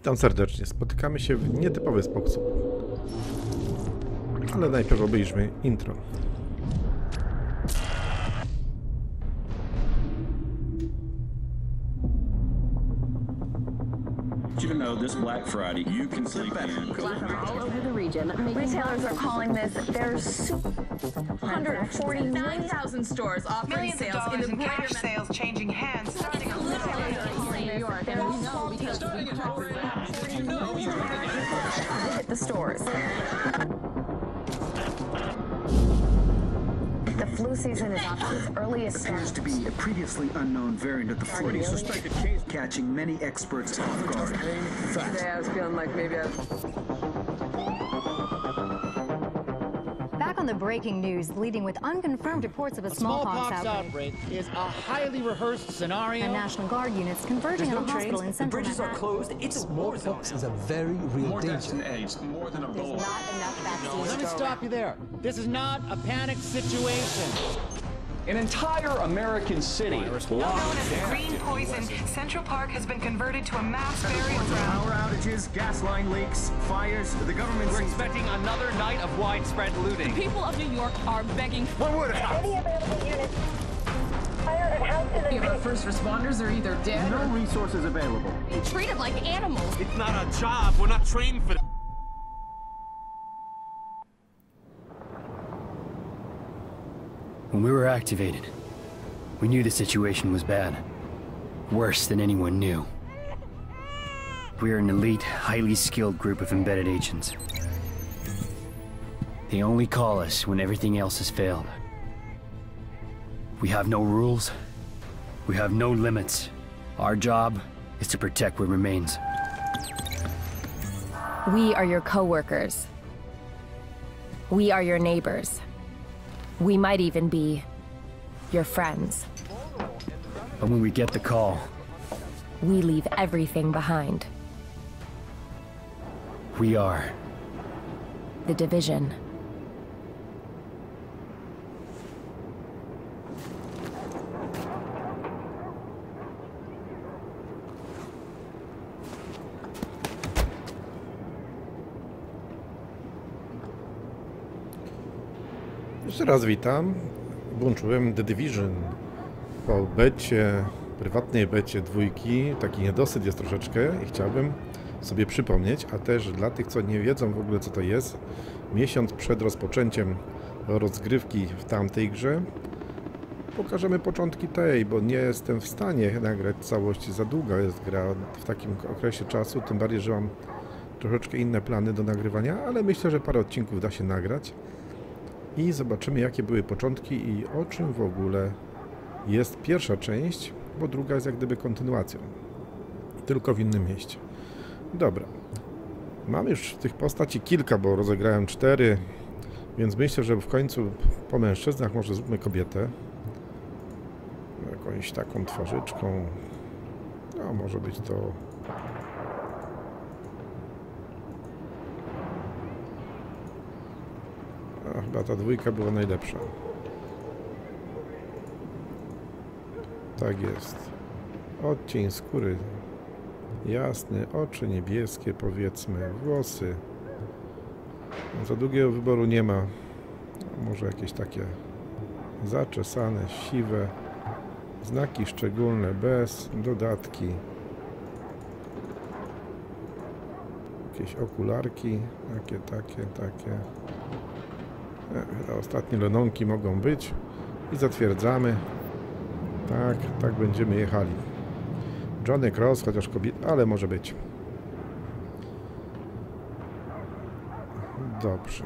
Witam serdecznie. Spotykamy się w nietypowy sposób. Ale najpierw obejrzmy intro. You know, this Black Friday, you can sleep in. All over the region, retailers are calling this their 149,000 stores offering sales in the cash sales changing hands starting on New York. Visit the stores. The flu season is off to its earliest start. Appears to be a previously unknown variant of the flu. Really? Suspected case catching many experts off guard. Today I was feeling like maybe Back on the breaking news, leading with unconfirmed reports of a smallpox outbreak. Is a highly rehearsed scenario. And National Guard units converging on a hospital in Central Manhattan. The bridges are closed. It's smallpox is a very real danger. More than a bullet. There's not enough vaccines. Let me stop you there. This is not a panic situation. An entire American city. Well known as the green poison, Central Park has been converted to a mass burial ground. Power outages, gas line leaks, fires. The government is expecting another night of widespread looting. The people of New York are begging for one word. Any available units. Fire an house in the first responders are either dead. No resources available. Being treated like animals. It's not our job. We're not trained for that. When we were activated, we knew the situation was bad. Worse than anyone knew. We are an elite, highly skilled group of embedded agents. They only call us when everything else has failed. We have no rules. We have no limits. Our job is to protect what remains. We are your co-workers. We are your neighbors. We might even be your friends. But when we get the call, we leave everything behind. We are the Division. Jeszcze raz witam. Włączyłem The Division po becie, prywatnej becie dwójki. Taki niedosyt jest troszeczkę i chciałbym sobie przypomnieć, a też dla tych, co nie wiedzą w ogóle co to jest, miesiąc przed rozpoczęciem rozgrywki w tamtej grze pokażemy początki tej, bo nie jestem w stanie nagrać całości. Za długa jest gra w takim okresie czasu, tym bardziej, że mam troszeczkę inne plany do nagrywania, ale myślę, że parę odcinków da się nagrać. I zobaczymy, jakie były początki i o czym w ogóle jest pierwsza część, bo druga jest jak gdyby kontynuacją, tylko w innym mieście. Dobra, mam już tych postaci kilka, bo rozegrałem 4, więc myślę, że w końcu po mężczyznach może zróbmy kobietę. Jakąś taką twarzyczką, no może być to... A chyba ta dwójka była najlepsza. Tak jest. Odcień skóry jasny, oczy niebieskie powiedzmy, włosy. Za długiego wyboru nie ma. Może jakieś takie zaczesane, siwe. Znaki szczególne, bez, dodatki. Jakieś okularki, takie. Ostatnie lenonki mogą być i zatwierdzamy. Tak, tak będziemy jechali. Johny Kross, chociaż kobieta, ale może być. Dobrze.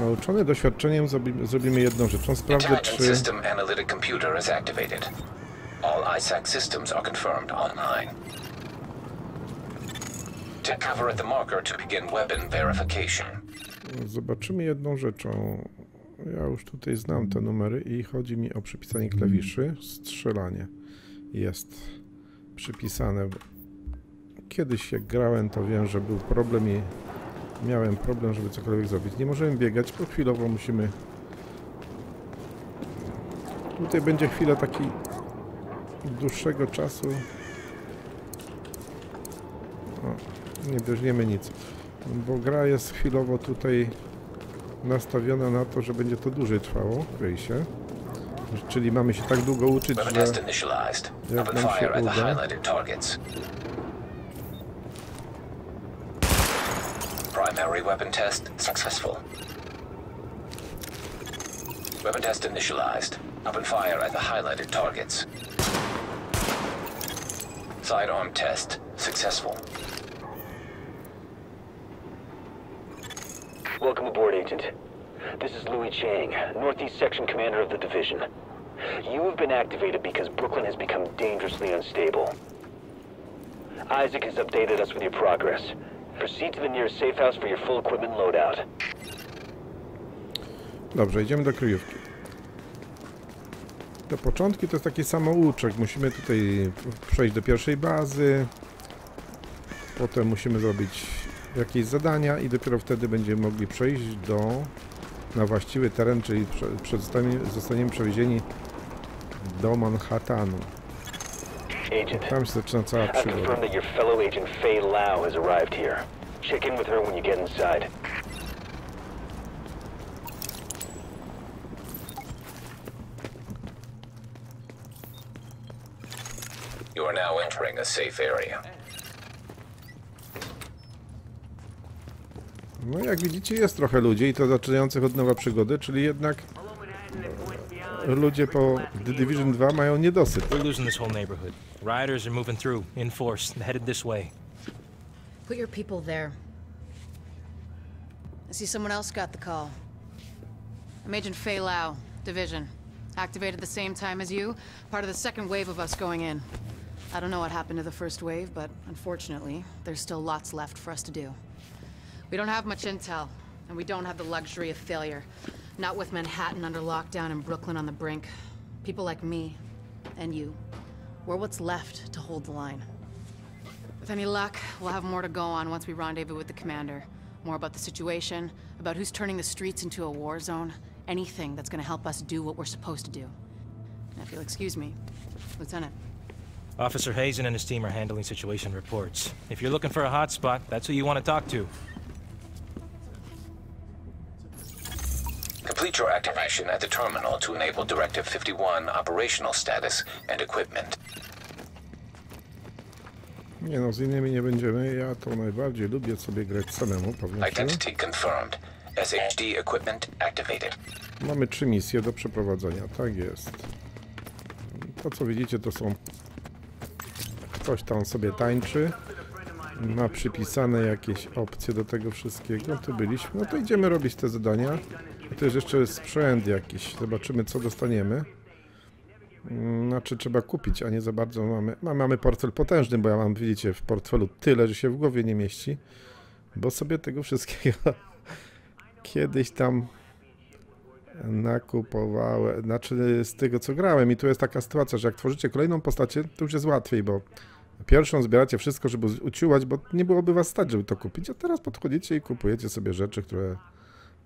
Nauczony doświadczeniem zrobimy jedną rzeczą. Sprawdzę, czy... System Analytic Computer is activated. All ISAC systems are confirmed online. Take cover at the marker to begin weapon verification. Zobaczymy jedną rzeczą. Ja już tutaj znam te numery i chodzi mi o przypisanie klawiszy. Strzelanie jest przypisane. Kiedyś jak grałem, to wiem, że był problem i miałem problem, żeby cokolwiek zrobić. Nie możemy biegać, bo chwilowo musimy... Tutaj będzie chwila taki dłuższego czasu. nie weźmiemy nic, bo gra jest chwilowo tutaj nastawiona na to, że będzie to dłużej trwało, kryj się. Czyli mamy się tak długo uczyć, że jak nam się uda. Primary weapon test successful. Weapon test initialized. Open fire at the highlighted targets. Sidearm test successful. Welcome aboard, Agent. This is Louis Chang, Northeast Section Commander of the Division. You have been activated because Brooklyn has become dangerously unstable. Isaac has updated us with your progress. Proceed to the nearest safe house for your full equipment loadout. Dobrze, idziemy do kryjówki. Te początki to jest taki samouczek. Musimy tutaj przejść do pierwszej bazy. Potem musimy zrobić jakieś zadania i dopiero wtedy będziemy mogli przejść na właściwy teren, czyli zostaniemy przewiezieni do Manhattanu. Tam się zaczyna cała przygoda. Faye Lau has arrived here. Check in with her when you get inside. You are now entering a safe area. No jak widzicie, jest trochę ludzi i to zaczynających od nowa przygody, czyli jednak ludzie po The Division 2 mają niedosyt. We're losing this whole neighborhood. Riders are moving through in force, headed this way. Put your people there. I see someone else got the call. I'm Agent Faye Lau, Division. Activated the same time as you, part of the second wave of us going in. I don't know what happened to the first wave, but unfortunately, there's still lots left for us to do. We don't have much intel, and we don't have the luxury of failure. Not with Manhattan under lockdown and Brooklyn on the brink. People like me, and you, we're what's left to hold the line. With any luck, we'll have more to go on once we rendezvous with the commander. More about the situation, about who's turning the streets into a war zone, anything that's gonna help us do what we're supposed to do. And if you'll excuse me, Lieutenant. Officer Hazen and his team are handling situation reports. If you're looking for a hotspot, that's who you want to talk to. Complete your activation at the terminal to enable Directive 51 operational status and equipment. Nie no, z innymi nie będziemy. Ja to najbardziej lubię sobie grać samemu, powiem. Identity confirmed. SHD equipment activated. Mamy 3 misje do przeprowadzenia, tak jest. To co widzicie to są... Ktoś tam sobie tańczy. Ma przypisane jakieś opcje do tego wszystkiego. Tu byliśmy. No to idziemy robić te zadania. A to jest jeszcze sprzęt jakiś. Zobaczymy co dostaniemy. Znaczy trzeba kupić, a nie za bardzo mamy. Mamy portfel potężny, bo ja mam, widzicie, w portfelu tyle, że się w głowie nie mieści. Bo sobie tego wszystkiego kiedyś tam nakupowałem. Znaczy z tego co grałem. I tu jest taka sytuacja, że jak tworzycie kolejną postać, to już jest łatwiej, bo pierwszą zbieracie wszystko, żeby uciułać, bo nie byłoby was stać, żeby to kupić, a teraz podchodzicie i kupujecie sobie rzeczy, które...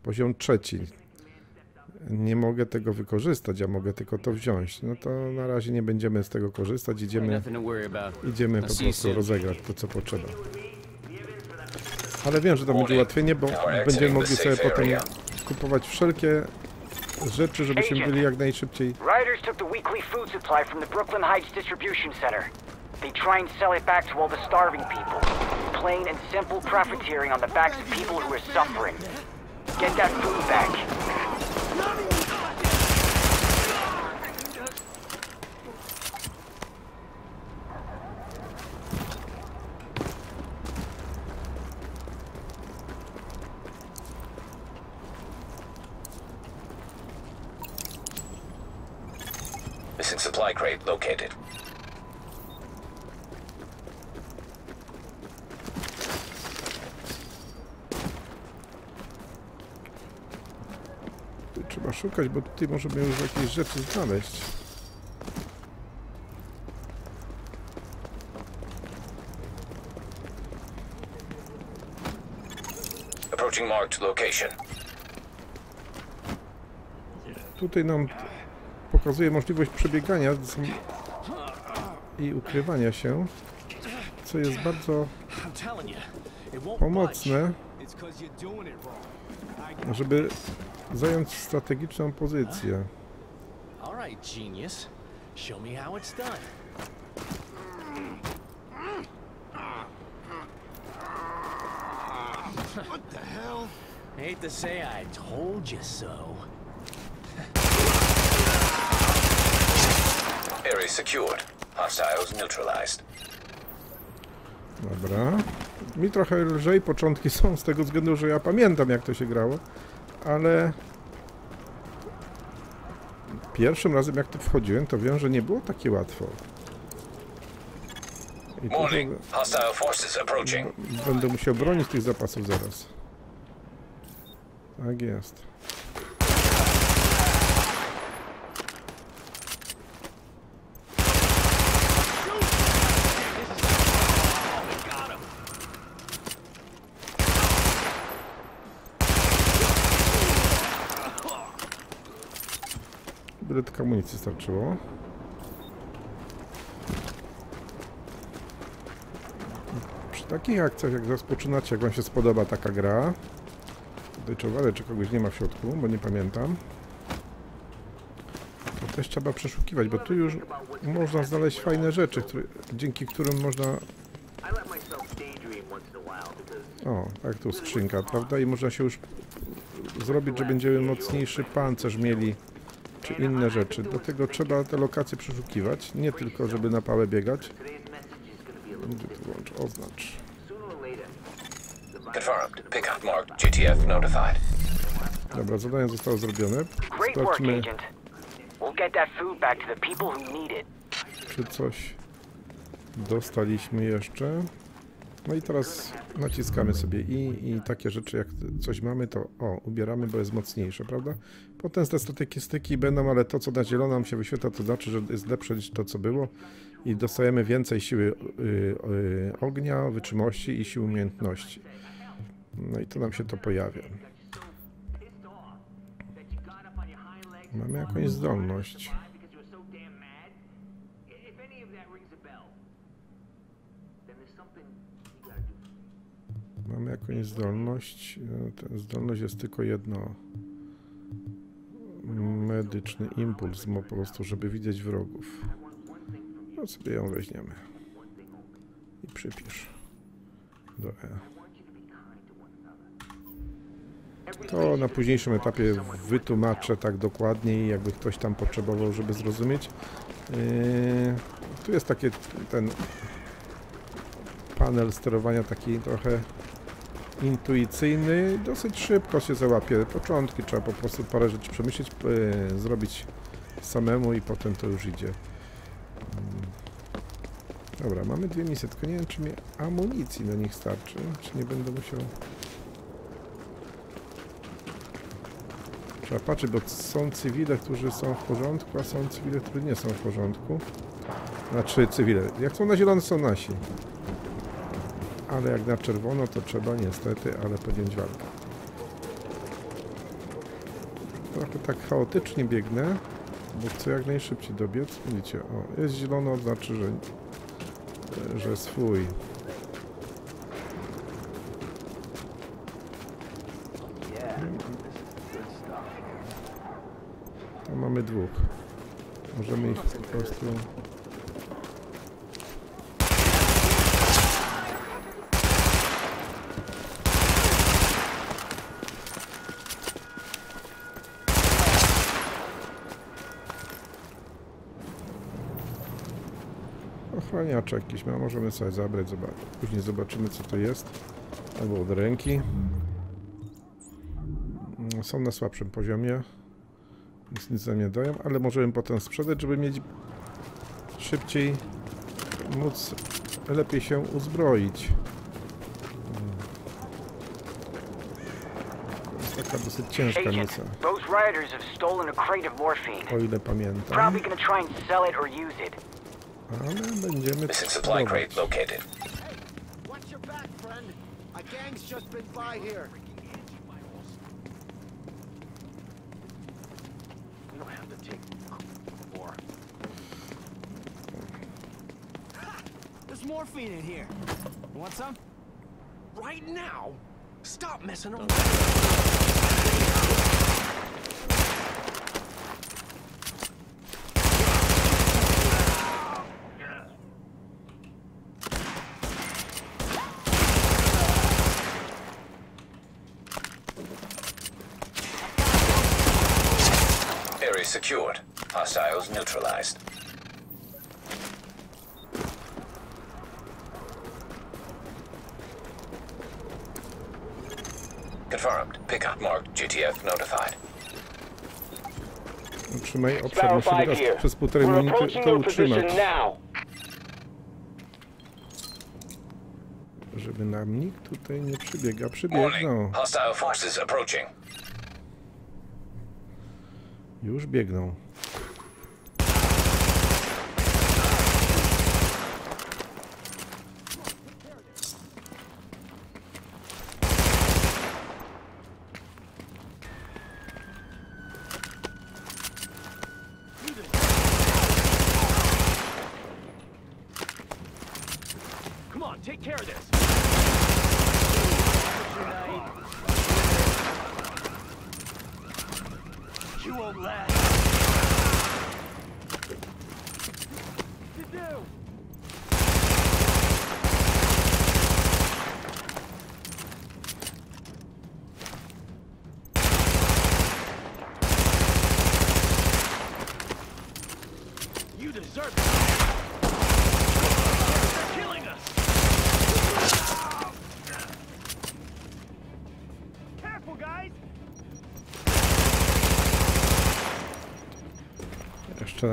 Poziom 3. Nie mogę tego wykorzystać, ja mogę tylko to wziąć. No to na razie nie będziemy z tego korzystać, idziemy po prostu rozegrać to, co potrzeba. Ale wiem, że to będzie ułatwienie, bo będziemy mogli sobie potem kupować wszelkie rzeczy, żebyśmy byli jak najszybciej. Riders took the weekly food supply from the Brooklyn Heights Distribution Center. They try and sell it back to all the starving people. Plain and simple profiteering on the backs of people who are suffering. Get that food back. Missing supply crate located. Trzeba szukać, bo tutaj możemy już jakieś rzeczy znaleźć. Approaching marked location. Tutaj nam pokazuje możliwość przebiegania i ukrywania się, co jest bardzo pomocne, żeby zająć strategiczną pozycję. Hate to say I told you so. Area secured. Hostiles neutralized. Dobra. Mi trochę lżej początki są z tego względu, że ja pamiętam jak to się grało, ale pierwszym razem jak tu wchodziłem, to wiem, że nie było takie łatwo. I tutaj będę musiał bronić tych zapasów zaraz. Tak jest. Byle tylko amunicji starczyło. Przy takich akcjach jak rozpoczynacie, jak wam się spodoba taka gra. Uważaj, czy kogoś nie ma w środku, bo nie pamiętam. To też trzeba przeszukiwać, bo tu już można znaleźć fajne rzeczy, dzięki którym można... O, tak tu skrzynka, prawda? I można się już zrobić, że będziemy mocniejszy pancerz mieli, czy inne rzeczy. Dlatego trzeba te lokacje przeszukiwać, nie tylko, żeby na pałę biegać. Gdzie tu włącz? Oznacz. Confirmed. Pickup marked. GTF notified. Dobra, zadanie zostało zrobione. Sprawdźmy, czy coś dostaliśmy jeszcze. No i teraz naciskamy sobie i takie rzeczy, jak coś mamy, to o, ubieramy, bo jest mocniejsze, prawda? Potem te statystyki będą, ale to, co na zielono nam się wyświetla, to znaczy, że jest lepsze niż to, co było i dostajemy więcej siły ognia, wytrzymałości i sił umiejętności. No i to nam się to pojawia. Mamy jakąś zdolność. Mamy jakąś zdolność. Zdolność jest tylko jedno. Medyczny impuls, bo po prostu, żeby widzieć wrogów. No sobie ją weźmiemy. I przypisz. Do E. To na późniejszym etapie wytłumaczę tak dokładniej, jakby ktoś tam potrzebował, żeby zrozumieć. Tu jest taki ten panel sterowania taki trochę intuicyjny. Dosyć szybko się załapie początki, trzeba po prostu parę rzeczy przemyśleć, zrobić samemu i potem to już idzie. Dobra, mamy dwie misje, tylko nie wiem, czy mi amunicji na nich starczy, czy nie będę musiał... Trzeba patrzeć, bo są cywile, którzy są w porządku, a są cywile, którzy nie są w porządku. Znaczy cywile. Jak są na zielono, są nasi. Ale jak na czerwono, to trzeba niestety, ale podjąć walkę. Trochę tak chaotycznie biegnę, bo chcę jak najszybciej dobiec. Widzicie, o, jest zielono, znaczy, że swój. Mamy dwóch. Możemy ich po prostu... Ochraniacz jakiś, no możemy sobie zabrać, później zobaczymy co to jest. Albo od ręki. Są na słabszym poziomie. Nic nam nie dają, ale możemy potem sprzedać, żeby mieć szybciej, móc lepiej się uzbroić. To jest taka dosyć ciężka misja. O ile pamiętam. Ale będziemy spróbować. There's morphine in here. You want some? Right now? Stop messing around. Area secured. Hostiles neutralized. Confirmed. Pickup marked. GTF notified. Utrzymaj obszar, muszę teraz przez półtorej minuty to utrzymać. Żeby nam nikt tutaj nie przybiegł, a przybiegną. Już biegną.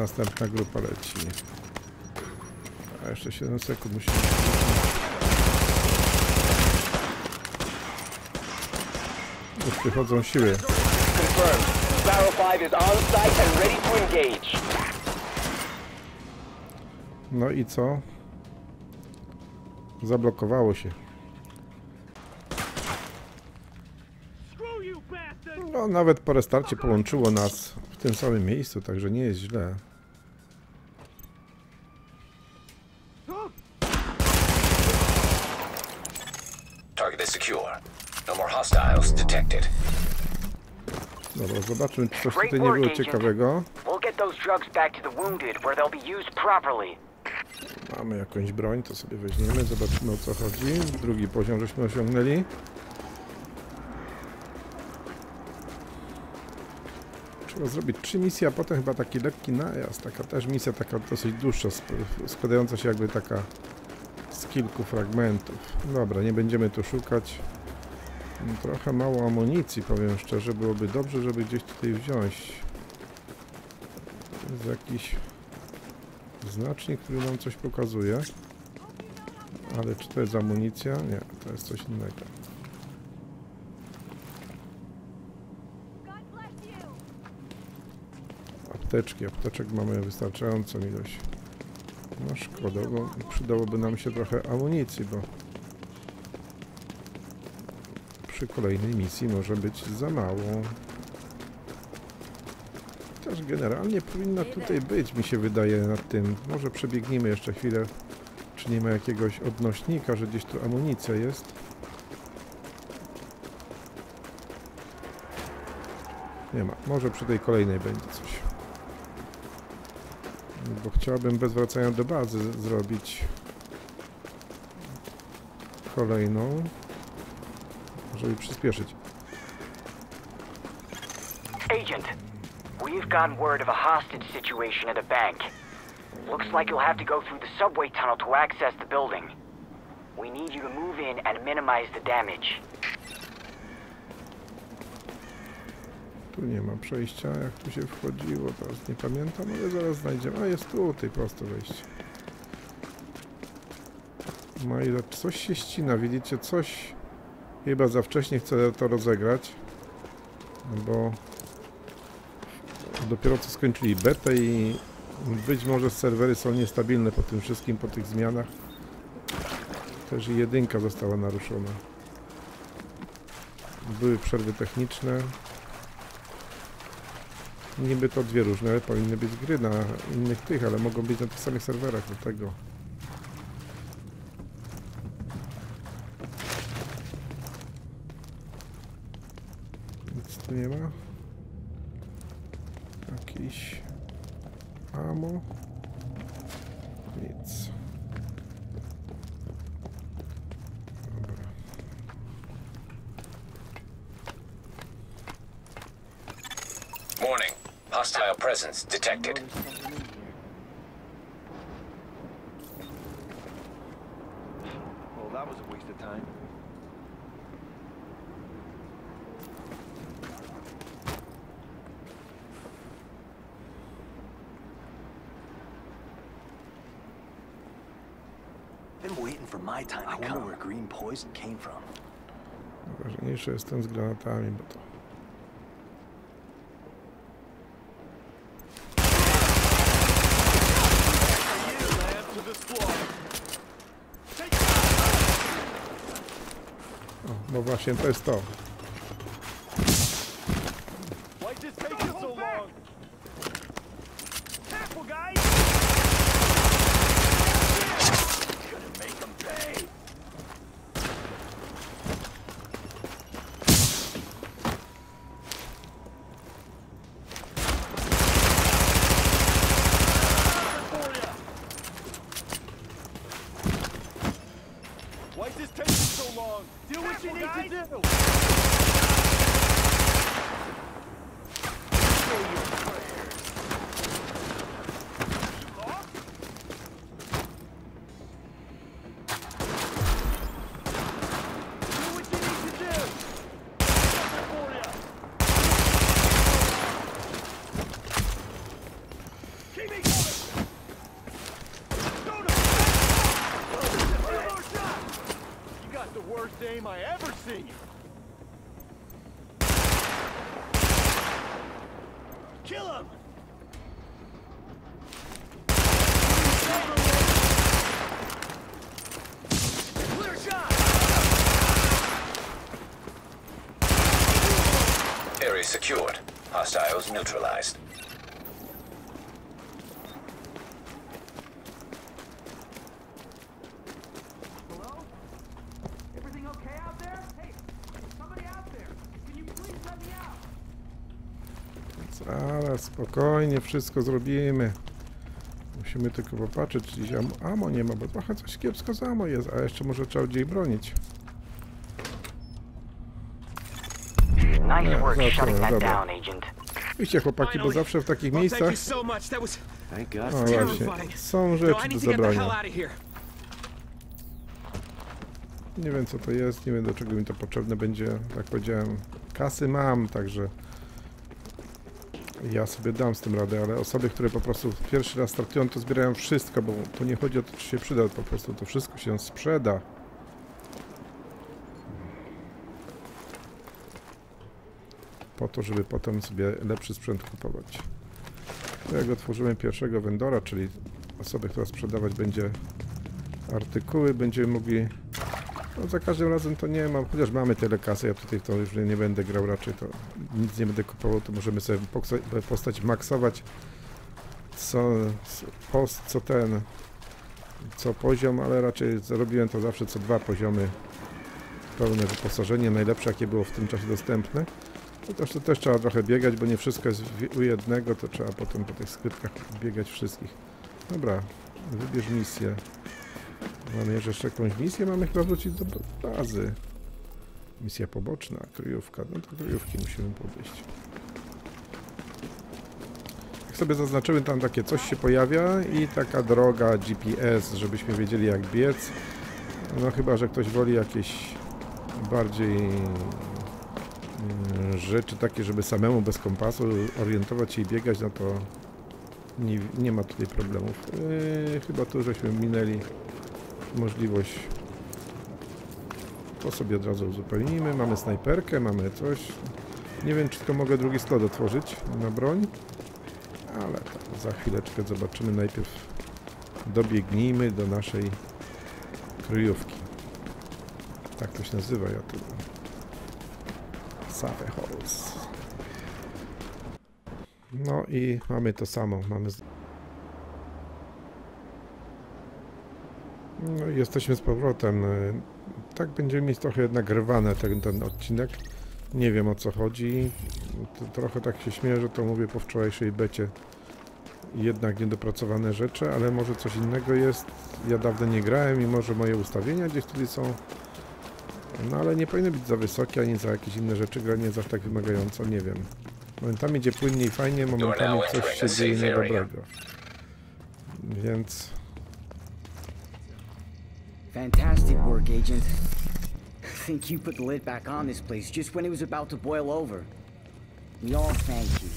Następna grupa leci. A jeszcze 7 sekund musimy. Już przychodzą siły. No i co? Zablokowało się. No nawet po restarcie połączyło nas w tym samym miejscu, także nie jest źle. Dobra, zobaczmy, czy coś tutaj nie było ciekawego. Mamy jakąś broń, to sobie weźmiemy, zobaczymy o co chodzi. Drugi poziom żeśmy osiągnęli. Trzeba zrobić 3 misje, a potem chyba taki lekki najazd. Taka też misja, taka dosyć dłuższa, składająca się jakby taka z kilku fragmentów. Dobra, nie będziemy tu szukać. Trochę mało amunicji, powiem szczerze, byłoby dobrze, żeby gdzieś tutaj wziąć z jakiś znacznik, który nam coś pokazuje, ale czy to jest amunicja? Nie, to jest coś innego. Apteczki, apteczek mamy wystarczającą ilość. No szkoda, bo przydałoby nam się trochę amunicji, bo przy kolejnej misji może być za mało. Też generalnie powinna tutaj być, mi się wydaje, nad tym. Może przebiegniemy jeszcze chwilę, czy nie ma jakiegoś odnośnika, że gdzieś tu amunicja jest. Nie ma. Może przy tej kolejnej będzie coś. Bo chciałbym bez wracania do bazy zrobić kolejną, żeby przyspieszyć. Agent, we've gotten word of a hostage situation at a bank. Looks like you'll have to go through the subway tunnel to access the building. We need you to move in and minimize the damage. Tu nie ma przejścia, jak tu się wchodziło, teraz nie pamiętam, ale zaraz znajdziemy. A jest tutaj prosto wejście. No i coś się ścina, widzicie, coś. Chyba za wcześnie chcę to rozegrać, bo dopiero co skończyli betę i być może serwery są niestabilne po tym wszystkim, po tych zmianach. Też i 1 została naruszona. Były przerwy techniczne. Niby to 2 różne, powinny być gry na innych tych, ale mogą być na tych samych serwerach, dlatego Tu nie ma? Jakiś ammo? Nic. Dobra. Warning. Hostile presence detected. Well, that was a waste of time. My time I wonder where green poison came from. Najważniejsze jest ten z granatami, bo to. O, no właśnie to jest to. Secured. Hostiles neutralized. Hello? Everything okay out there? Hey, somebody out there. Can you please let me out? Zaraz, spokojnie, wszystko zrobimy. Musimy tylko popatrzeć, czy gdzieś ammo nie ma, bo trochę coś kiepsko z ammo jest, a jeszcze może trzeba gdzieś bronić. Nice work shutting that down, agent. Oczywiście chłopaki, bo zawsze w takich miejscach o, właśnie, są rzeczy do zabrania. Nie wiem co to jest, nie wiem do czego mi to potrzebne będzie. Jak powiedziałem, kasy mam, także ja sobie dam z tym radę, ale osoby, które po prostu pierwszy raz startują, to zbierają wszystko, bo tu nie chodzi o to, czy się przyda, po prostu to wszystko się sprzeda. Po to, żeby potem sobie lepszy sprzęt kupować. To jak otworzymy pierwszego vendora, czyli osobę, która sprzedawać będzie artykuły, będziemy mogli... No, za każdym razem to nie mam, chociaż mamy tyle kasy, ja tutaj to już nie będę grał raczej, to nic nie będę kupował, to możemy sobie postać maksować co poziom, ale raczej zrobiłem to zawsze co 2 poziomy pełne wyposażenie, najlepsze jakie było w tym czasie dostępne. Chociaż to też trzeba trochę biegać, bo nie wszystko jest u jednego, to trzeba potem po tych skrytkach biegać wszystkich. Dobra, wybierz misję. Mamy jeszcze jakąś misję, mamy chyba wrócić do bazy. Misja poboczna, kryjówka. No to kryjówki musimy podejść. Jak sobie zaznaczymy, tam takie coś się pojawia i taka droga GPS, żebyśmy wiedzieli jak biec. No chyba, że ktoś woli jakieś bardziej... rzeczy takie, żeby samemu bez kompasu orientować się i biegać, no to nie ma tutaj problemów. Chyba tu żeśmy minęli możliwość. To sobie od razu uzupełnimy. Mamy snajperkę, mamy coś. Nie wiem, czy tylko mogę drugi slot otworzyć na broń, ale za chwileczkę zobaczymy. Najpierw dobiegnijmy do naszej kryjówki. Tak to się nazywa, ja tu... No i mamy to samo. Mamy... No i jesteśmy z powrotem. Tak będziemy mieć trochę jednak rwane ten odcinek. Nie wiem, o co chodzi. Trochę tak się śmieję, że to mówię po wczorajszej becie. Jednak niedopracowane rzeczy, ale może coś innego jest. Ja dawno nie grałem i może moje ustawienia gdzieś tutaj są. No ale nie powinny być za wysokie, ani za jakieś inne rzeczy. Gra nie jest aż tak wymagająca, nie wiem. Momentami idzie płynnie i fajnie, momentami coś się dzieje niedobrego. Więc... Fantastic work, agent. Think you put the lid back on this place just when it was about to boil over. We all thank you.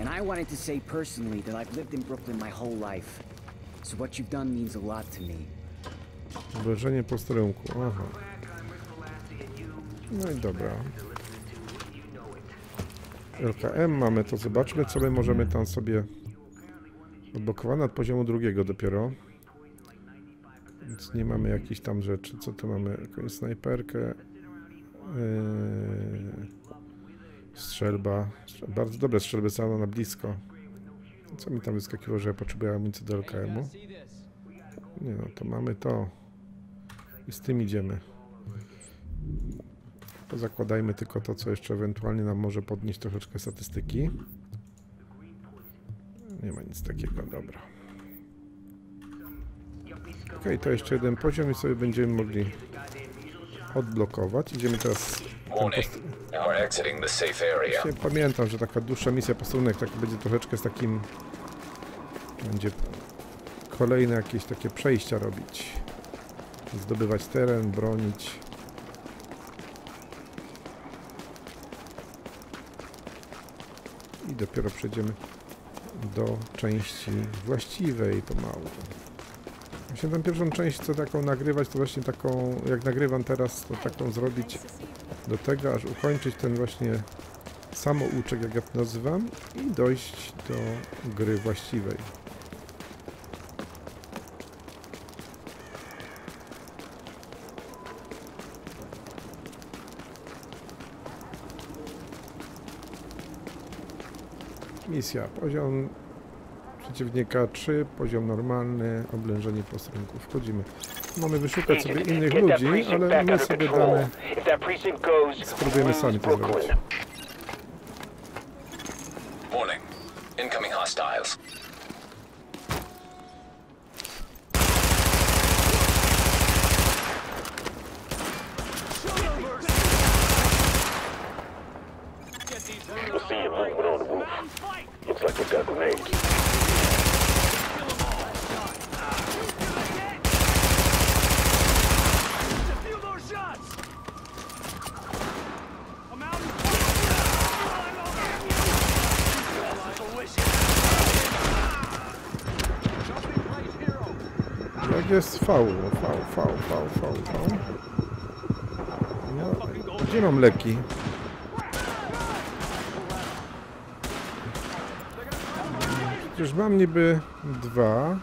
And I wanted to say personally that I've lived in Brooklyn my whole life. So what you've done means a lot to me. Obejrzenie posterunku. Aha. No i dobra. LKM mamy, to zobaczmy, co my możemy tam sobie... Odblokowane od poziomu drugiego dopiero. Więc nie mamy jakichś tam rzeczy. Co tu mamy? Jakąś snajperkę. Strzelba. Bardzo dobre strzelby, samo na blisko. Co mi tam wyskakiło, że ja potrzebuję amunicji do LKM-u? Nie no, to mamy to. I z tym idziemy. Pozakładajmy tylko to, co jeszcze ewentualnie nam może podnieść troszeczkę statystyki. Nie ma nic takiego, dobra. Okej, to jeszcze jeden poziom i sobie będziemy mogli odblokować. Idziemy teraz... Właśnie pamiętam, że taka dłuższa misja posterunek tak będzie troszeczkę z takim... Będzie kolejne jakieś takie przejścia robić. Zdobywać teren, bronić. I dopiero przejdziemy do części właściwej, to mało. Właśnie tę pierwszą część, co taką nagrywać, to właśnie taką, jak nagrywam teraz, to taką zrobić do tego, aż ukończyć ten właśnie samouczek, jak ja to nazywam, i dojść do gry właściwej. Misja, poziom przeciwnika 3, poziom normalny, oblężenie posterunku. Wchodzimy. Mamy wyszukać sobie innych ludzi, ale my sobie damy... Spróbujemy sami to zrobić. Jest V. Ja, gdzie mam leki? Przecież mam niby 2.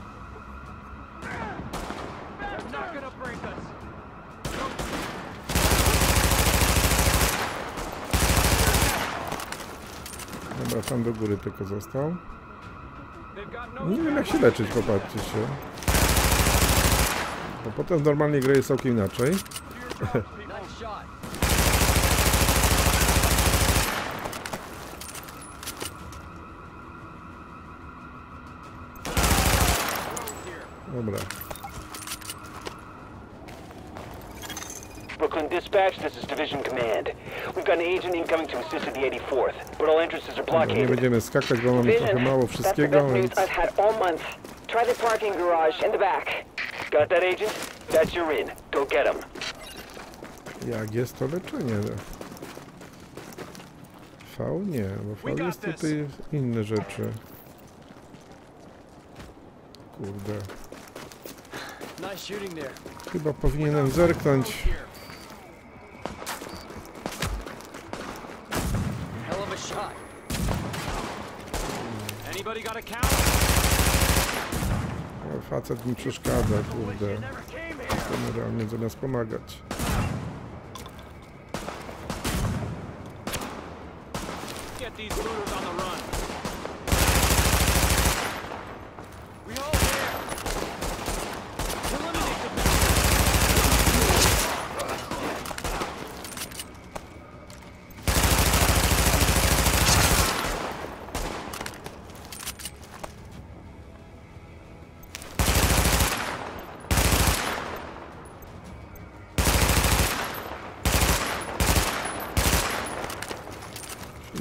Dobra, tam do góry tylko został. Nie wiem, jak się leczyć, popatrzcie się. No, potem w normalnej grze jest całkiem inaczej. Dobra. Brooklyn dispatch, this is division command. We've got an agent incoming to assist at the 84th, but all entrances are blockaded. Nie będziemy skakać, bo mamy trochę mało wszystkiego, więc... Try the parking garage in the back. Got that, agent? That's your in. Go get him. Jak jest to leczenie? V nie, bo V jest tutaj inne rzeczy. Kurde. Chyba powinienem zerknąć. Facet mi przeszkadza, kurde. Generalnie zamiast pomagać.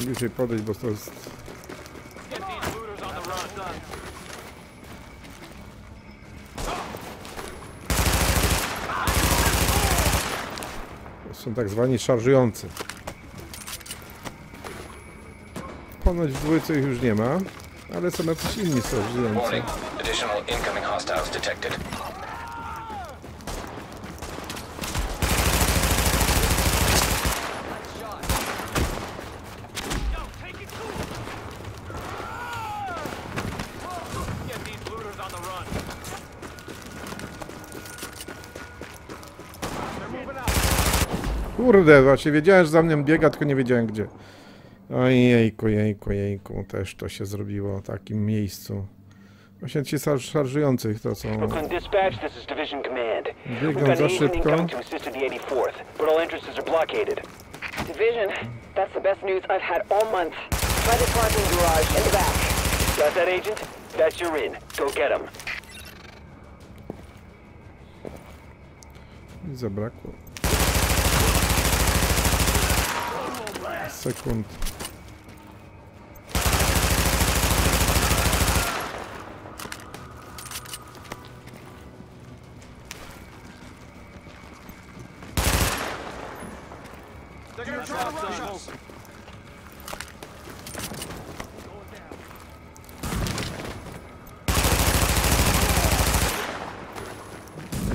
bliżej podejść, bo to jest... To są tak zwani szarżujący. Ponoć w dwójce ich już nie ma, ale są jacyś inni szarżujący. Kurde, właśnie wiedziałem, że za mną biega, tylko nie wiedziałem gdzie. Ojejku, jejku, jejku, też to się zrobiło w takim miejscu. Właśnie ci szarżujących to są. Biegną za szybko. I zabrakło sekund.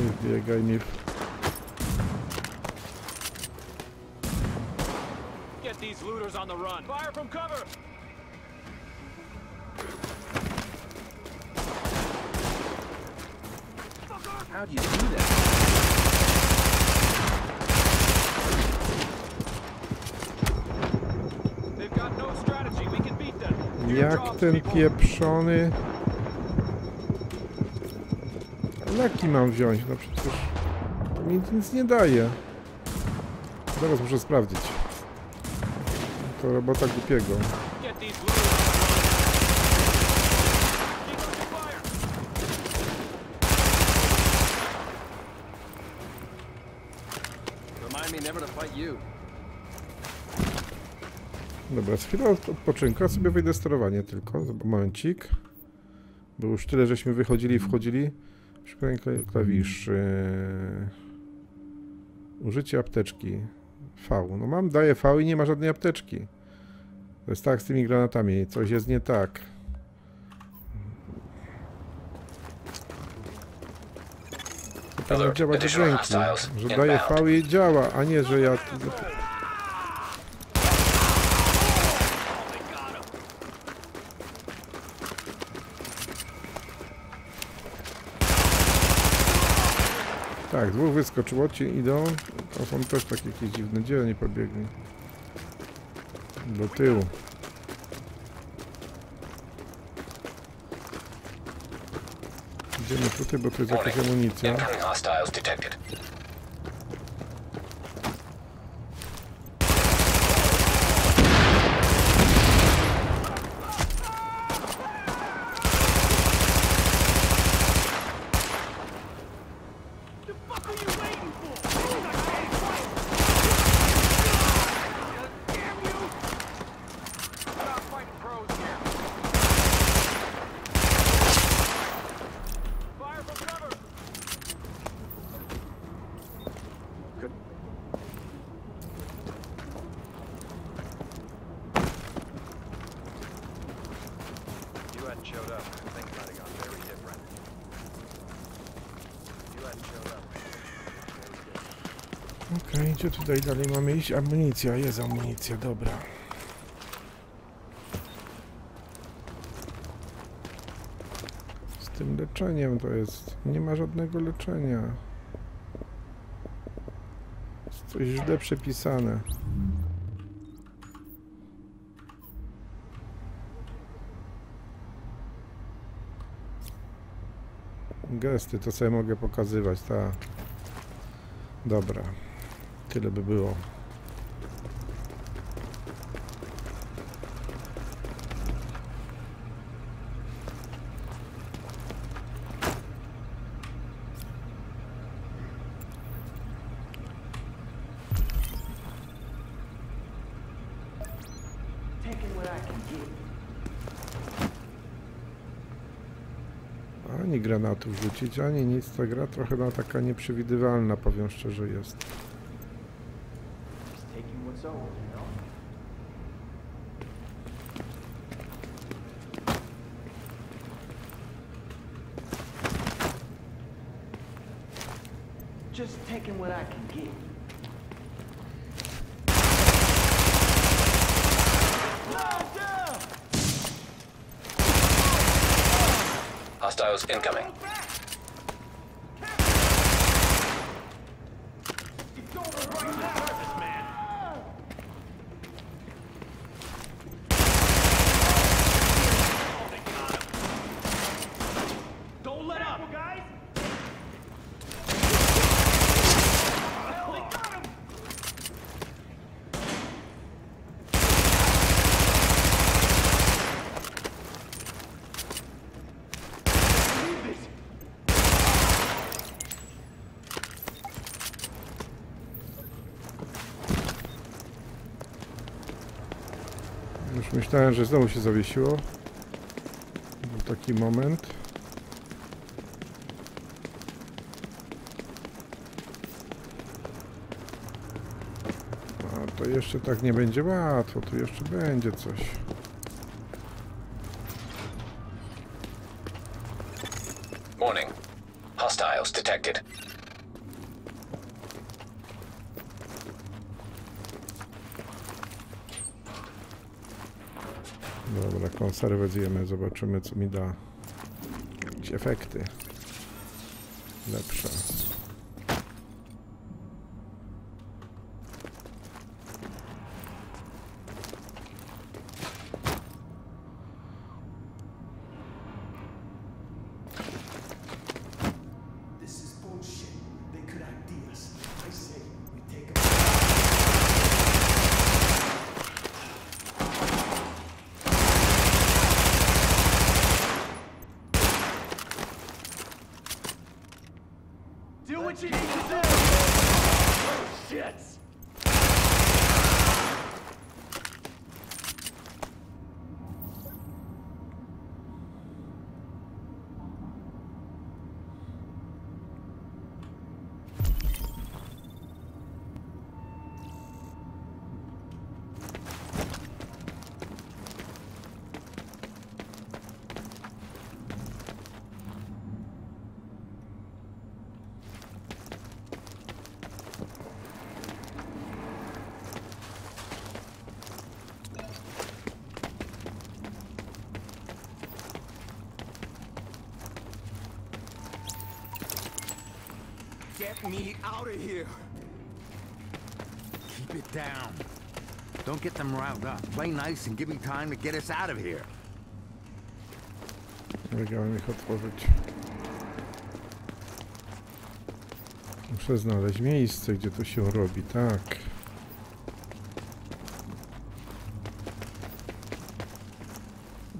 Nie biegaj mi. These looters on the run. Fire from cover. How do you do that? They've got no strategy. We can beat them. Jak ten pieprzony. Leki mam wziąć, no przecież to mi nic nie daje. Zaraz muszę sprawdzić. To robota głupiego. Dobra, z chwilą odpoczynku, ja sobie wejdę sterowanie tylko. Momencik. Bo już tyle żeśmy wychodzili i wchodzili. Szukaj klawisz. Użycie apteczki. V. No mam, daję V i nie ma żadnej apteczki. To jest tak z tymi granatami. Coś jest nie tak. To powinno działać w ręku. Że daję V i działa, a nie, że ja... Tak, dwóch wyskoczyło, ci idą. To są też takie jakieś dziwne, gdzie oni pobiegli? Do tyłu. Idziemy tutaj, bo to jest jakaś amunicja. Okej, gdzie tutaj dalej mamy iść? Amunicja, jest amunicja, dobra. Z tym leczeniem to jest... nie ma żadnego leczenia. Jest coś źle przepisane. Gesty, to sobie mogę pokazywać, ta... Dobra. Tyle by było. granatów rzucić, ani nic. Ta gra trochę no, taka nieprzewidywalna, powiem szczerze, jest. Hostiles incoming. Myślałem, że znowu się zawiesiło. Był taki moment. A to jeszcze tak nie będzie łatwo, tu jeszcze będzie coś. Warning. Hostiles detected. Dobra, konserwę zjemy, zobaczymy co mi da. Jakieś efekty lepsze. Get me out of here. Keep it down. Don't get them riled up. Play nice and give me time to get us out of here. Ich otworzyć. Muszę znaleźć miejsce, gdzie to się robi, tak.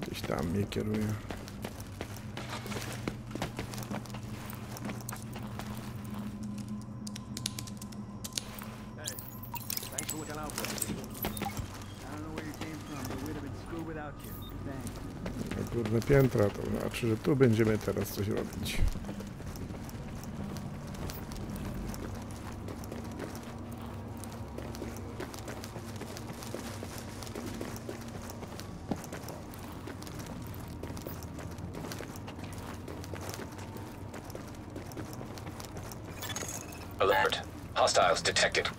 Gdzieś tam mnie kieruje. Górne piętra, to znaczy, że tu będziemy teraz coś robić. Alert. Hostiles detected.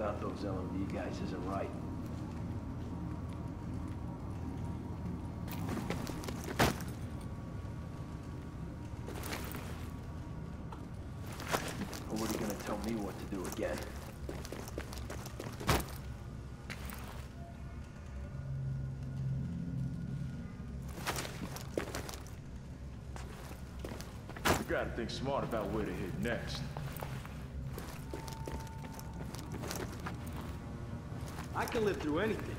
About those LMD guys isn't right. Nobody gonna tell me what to do again. You gotta think smart about where to hit next. I can live through anything.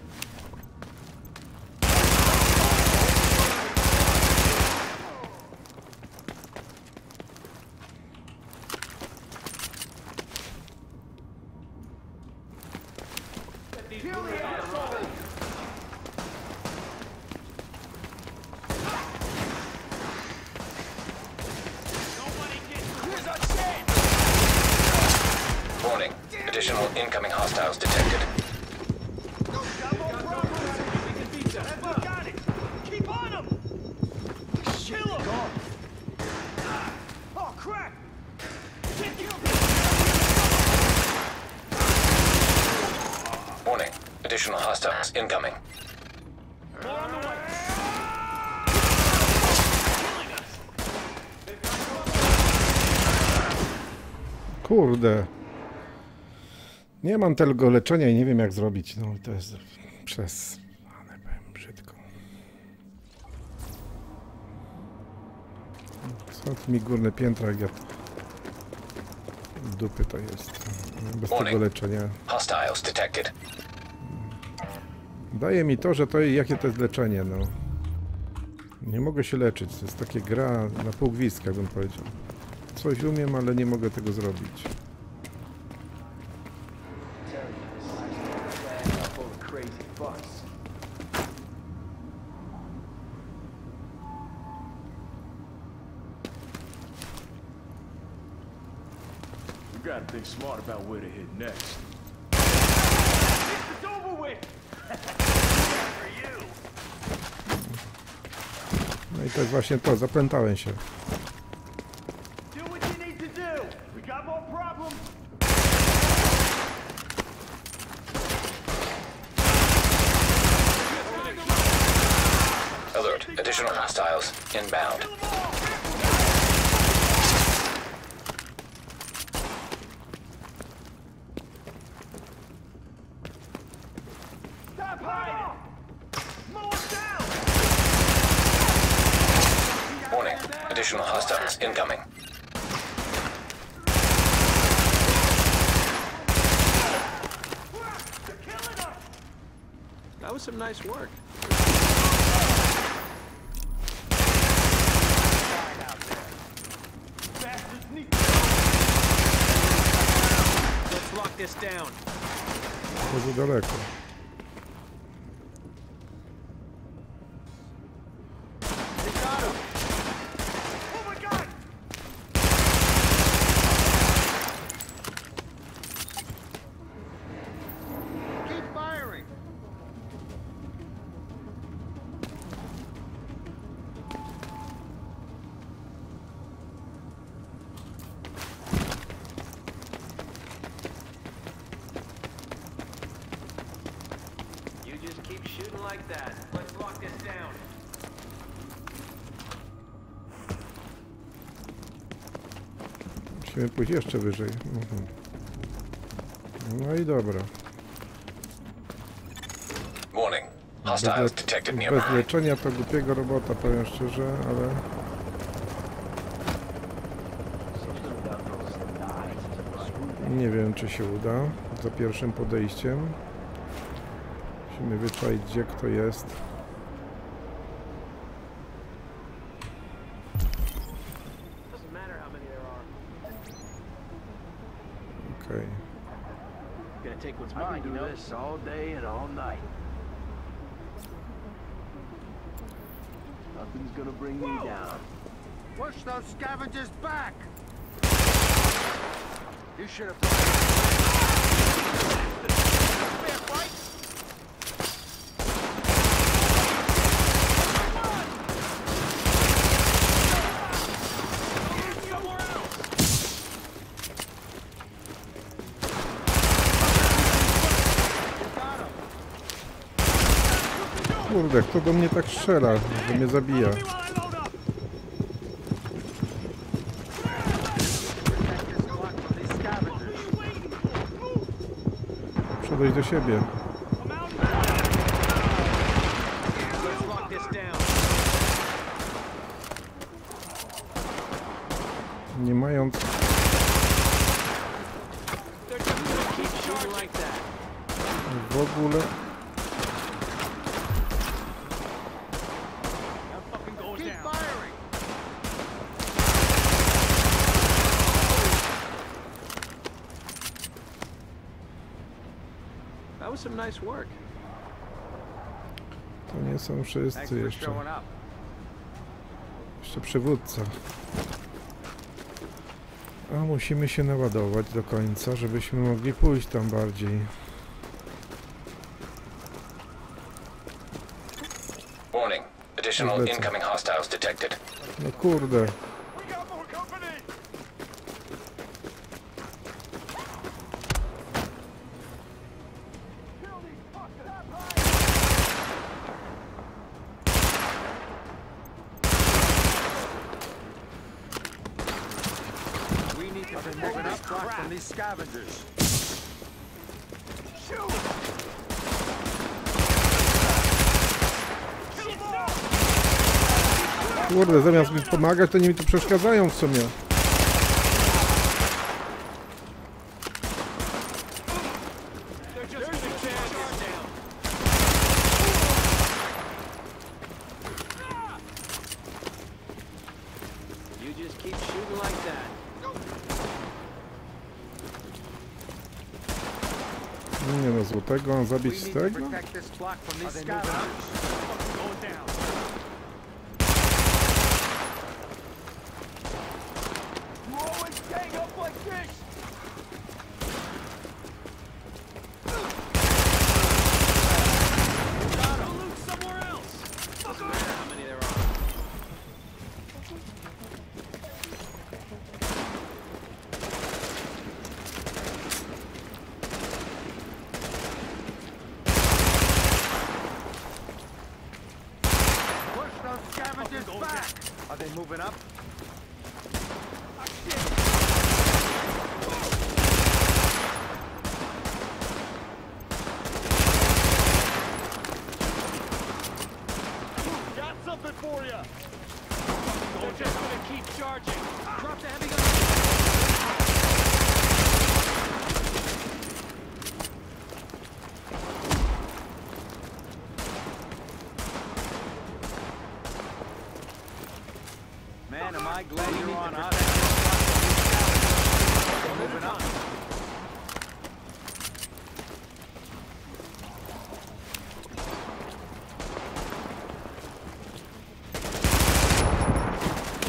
Kill the asshole! Additional hostiles incoming. More on the way. Kurde. Nie mam tego leczenia i nie wiem jak zrobić. No to jest przez... ale powiem brzydko. Są mi górne piętra, jak ja dupy to jest. Bez tego leczenia. Daje mi to, że to jakie to jest leczenie, no. Nie mogę się leczyć. To jest takie gra na pół gwizdka, bym powiedział. Coś umiem, ale nie mogę tego zrobić. Think smart about where to hit next. It's over with. No i to jest właśnie to, zapętałem się. Alert, additional hostiles inbound. Incoming. That was some nice work. Let's lock this down. Musimy pójść jeszcze wyżej. No i dobra. Bez leczenia to głupiego robota, powiem szczerze, ale... nie wiem, czy się uda za pierwszym podejściem. Musimy wyczaić, gdzie kto jest. All day and all night. Nothing's gonna bring me down. Push those scavengers back. You should have. Fair fight. Somewhere else. Kurde, kto do mnie tak strzela, że mnie zabija? Przedejść do siebie. Nie mając... w ogóle... To nie są wszyscy jeszcze. Jeszcze przywódca. A musimy się naładować do końca, żebyśmy mogli pójść tam bardziej. No kurde. crap from these scavengers. Kurde, zamiast mi pomagać, to oni mi tu przeszkadzają w sumie. Nie no, złotego mam zabić z tego?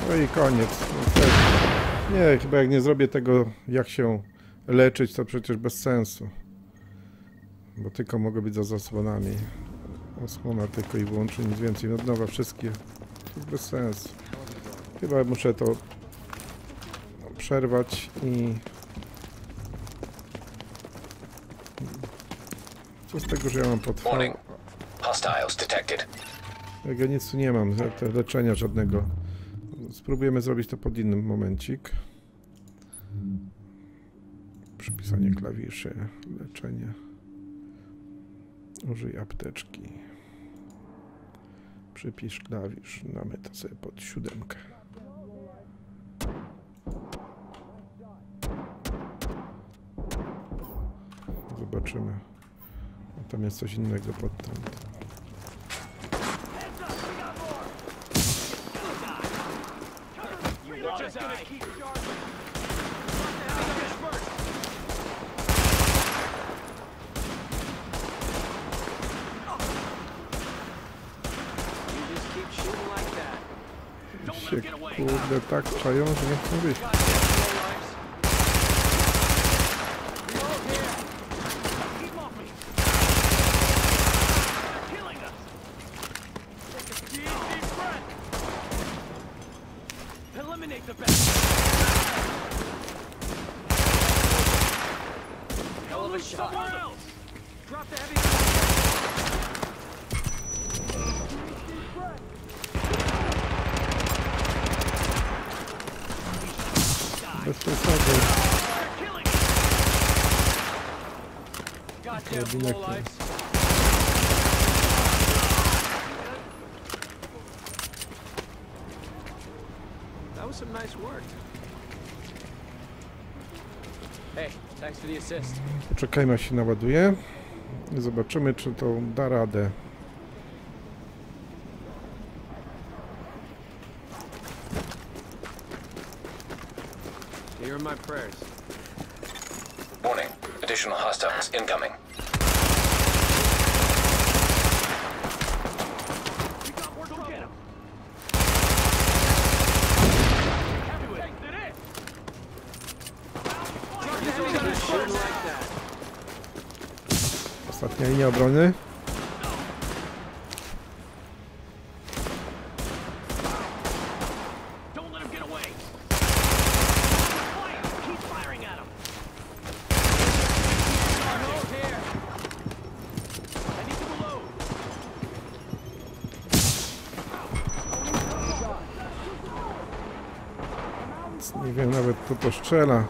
No i koniec. Nie, chyba jak nie zrobię tego, jak się leczyć, to przecież bez sensu. Bo tylko mogę być za zasłonami. Osłona tylko i wyłącznie, nic więcej. Od nowa wszystkie. Bez sensu. Chyba muszę to przerwać i... Co z tego, że ja mam potwór? Jak ja nic tu nie mam, leczenia żadnego. Spróbujemy zrobić to pod innym momencik. Przypisanie klawiszy, leczenie. Użyj apteczki. Przypisz klawisz, damy to sobie pod 7. Zobaczymy. Tam jest coś innego pod tamtym. Kurde, tak czają, że nie chcą wyjść. Poczekajmy, aż się naładuje. Zobaczymy, czy to da radę. Hear my prayers. Warning. Additional hostiles incoming. Ostatnia linia obrony. Nie wiem nawet, kto to strzela.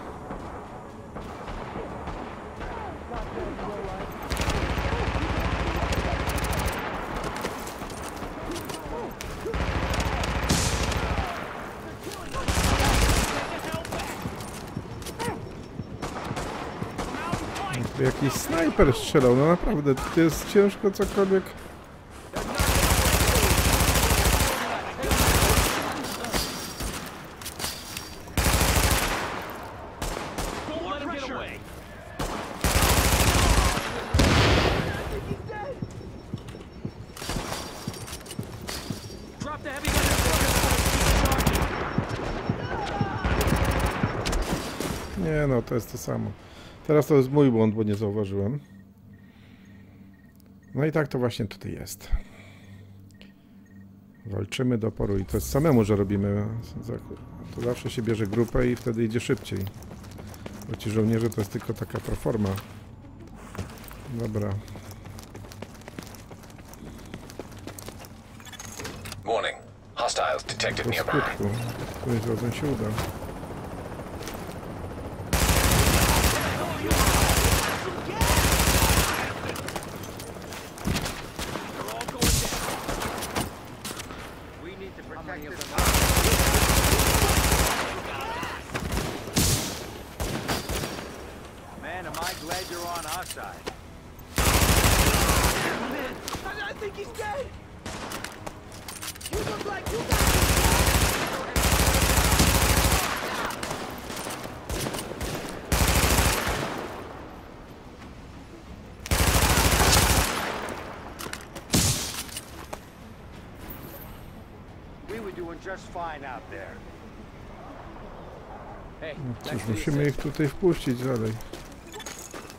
Jakby jakiś snajper strzelał, no naprawdę, to jest ciężko cokolwiek. Nie no, to jest to samo. Teraz to jest mój błąd, bo nie zauważyłem. No i tak to właśnie tutaj jest. Walczymy do oporu i to jest samemu, że robimy. To zawsze się bierze grupę i wtedy idzie szybciej. Bo ci żołnierze to jest tylko taka proforma. Dobra. Warning. Hostiles detected nearby. Którymś razem się uda. Cóż, musimy ich tutaj wpuścić dalej.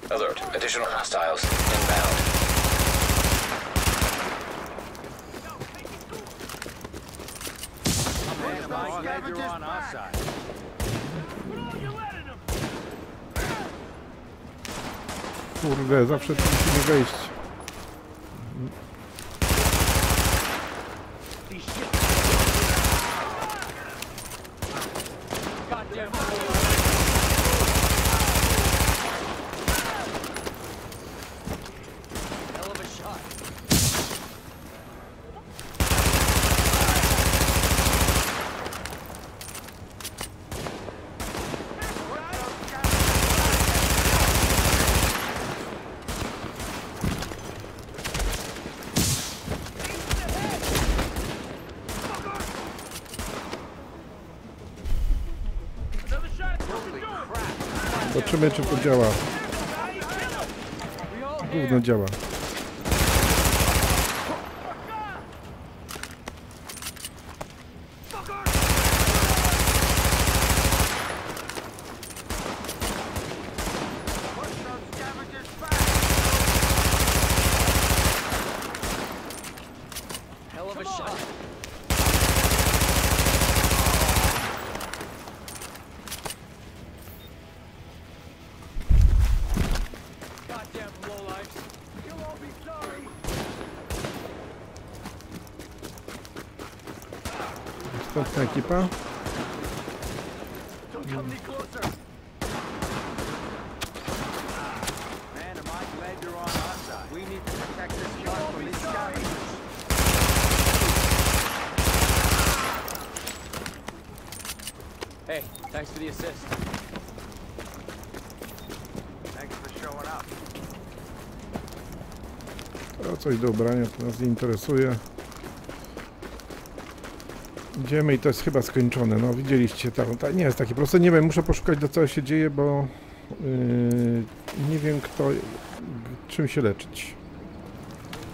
Alert, additional hostiles inbound. Kurde, zawsze tu musimy wejść. Zobaczymy, czy to działa. Gówno działa. Następna ekipa. Hey, thanks for the assist. Thanks for showing up. To coś do ubrania, to nas nie interesuje. Idziemy i to jest chyba skończone, no widzieliście, to nie jest takie proste, nie wiem, muszę poszukać do co się dzieje, bo nie wiem kto, czym się leczyć.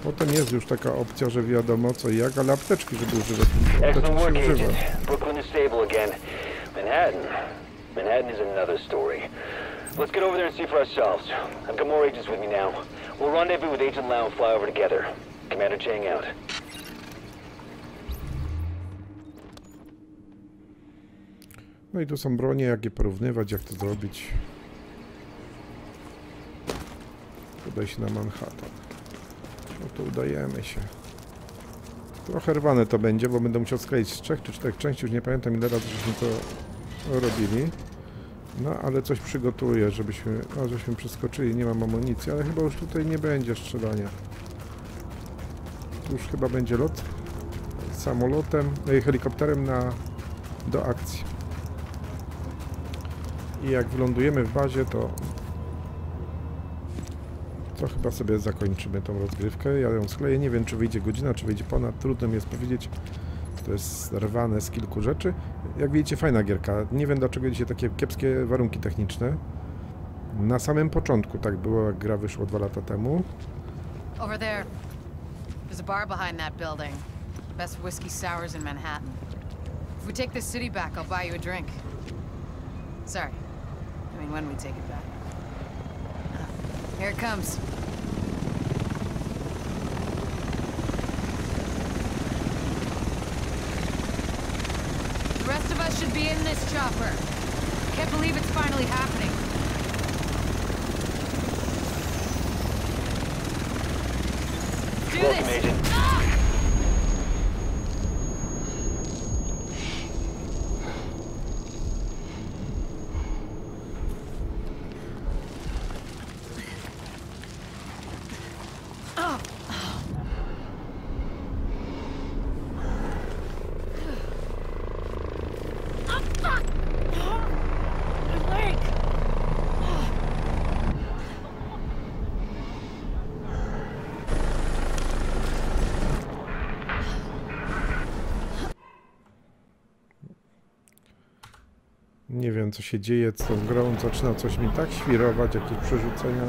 Potem jest już taka opcja, że wiadomo co i jak, ale apteczki, żeby używać, apteczki się używa. Brooklyn is stable again. Manhattan is another story. Let's get over there and see for ourselves. I've got more agents with me now. We'll rendezvous with Agent Lau and fly over together. Commander Chang out. No i tu są bronie, jak je porównywać, jak to zrobić. Udaj się na Manhattan. No to udajemy się. Trochę rwane to będzie, bo będę musiał skleić z 3 czy 4 części, już nie pamiętam ile razy żeśmy to robili. No ale coś przygotuję, żebyśmy przeskoczyli, nie mam amunicji, ale chyba już tutaj nie będzie strzelania. Tu już chyba będzie lot samolotem, helikopterem do akcji. I jak wylądujemy w bazie, to to chyba sobie zakończymy tą rozgrywkę. Ja ją skleję, nie wiem czy wyjdzie godzina, czy wyjdzie ponad, trudno mi jest powiedzieć. To jest rwane z kilku rzeczy. Jak widzicie, fajna gierka. Nie wiem dlaczego dzisiaj takie kiepskie warunki techniczne. Na samym początku tak było, jak gra wyszła 2 lata temu. Over there. There's a bar behind that building. The best whiskey sours in Manhattan. If we take this city back, I'll buy you a drink. Sorry. I mean, when we take it back. Here it comes. The rest of us should be in this chopper. Can't believe it's finally happening. Do welcome, this! Agent. Ah! Nie wiem co się dzieje z tą grą, zaczyna coś mi tak świrować, jakieś przerzucenia.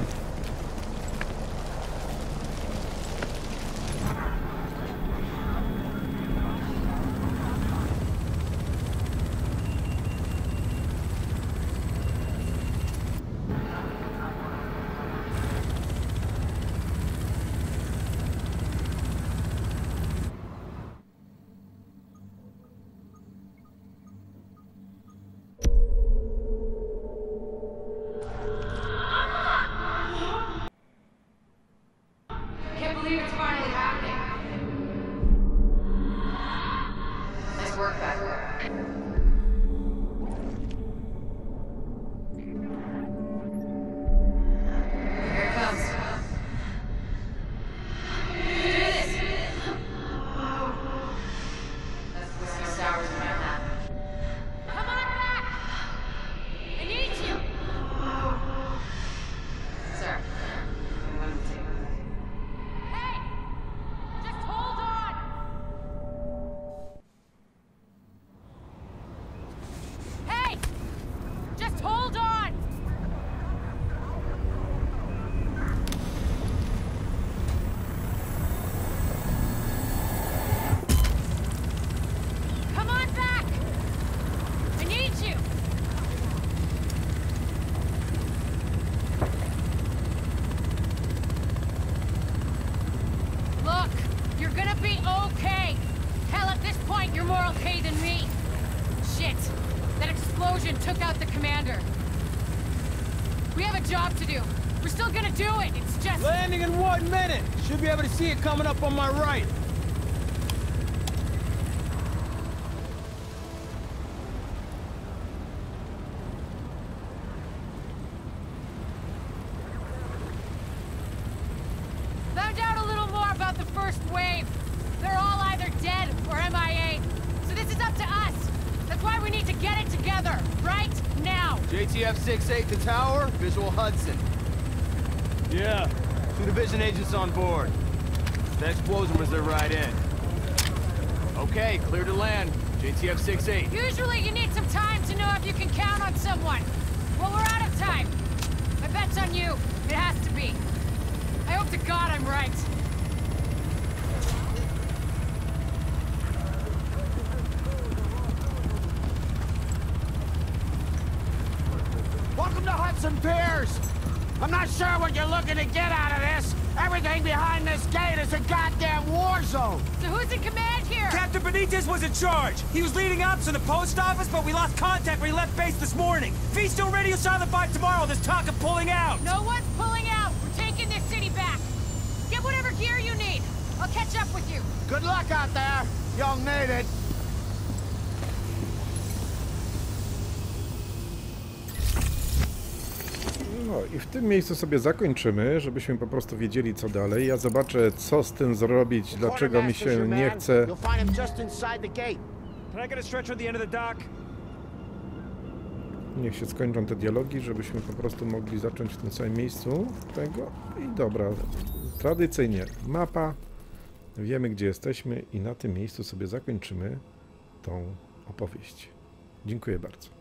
See it coming up on my right. Found out a little more about the first wave. They're all either dead or MIA. So this is up to us. That's why we need to get it together, right now. JTF 6-8 to tower, visual Hudson. Yeah, 2 division agents on board. The explosion was their right in. Okay, clear to land. JTF 6-8. Usually you need some time to know if you can count on someone. Well, we're out of time. My bet's on you. It has to be. I hope to God I'm right. Welcome to Hudson Pears. I'm not sure what you're looking to get out of this. Everything behind this gate is a goddamn war zone! So who's in command here? Captain Benitez was in charge! He was leading ops in the post office, but we lost contact when he left base this morning! Fee's still radio silent by tomorrow, there's talk of pulling out! No one's pulling out! We're taking this city back! Get whatever gear you need! I'll catch up with you! Good luck out there! Y'all need it! No i w tym miejscu sobie zakończymy, żebyśmy po prostu wiedzieli co dalej. Ja zobaczę co z tym zrobić, dlaczego mi się nie chce. Niech się skończą te dialogi, żebyśmy po prostu mogli zacząć w tym samym miejscu tego. I dobra, tradycyjnie mapa, wiemy gdzie jesteśmy i na tym miejscu sobie zakończymy tą opowieść. Dziękuję bardzo.